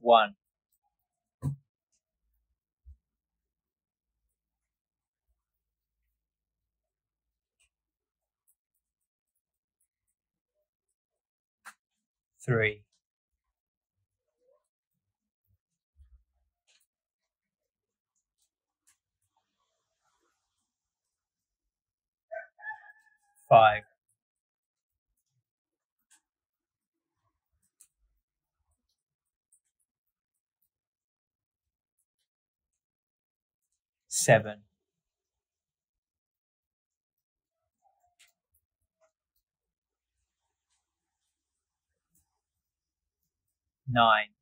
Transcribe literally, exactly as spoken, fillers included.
one. Three. Five. Seven. Nine.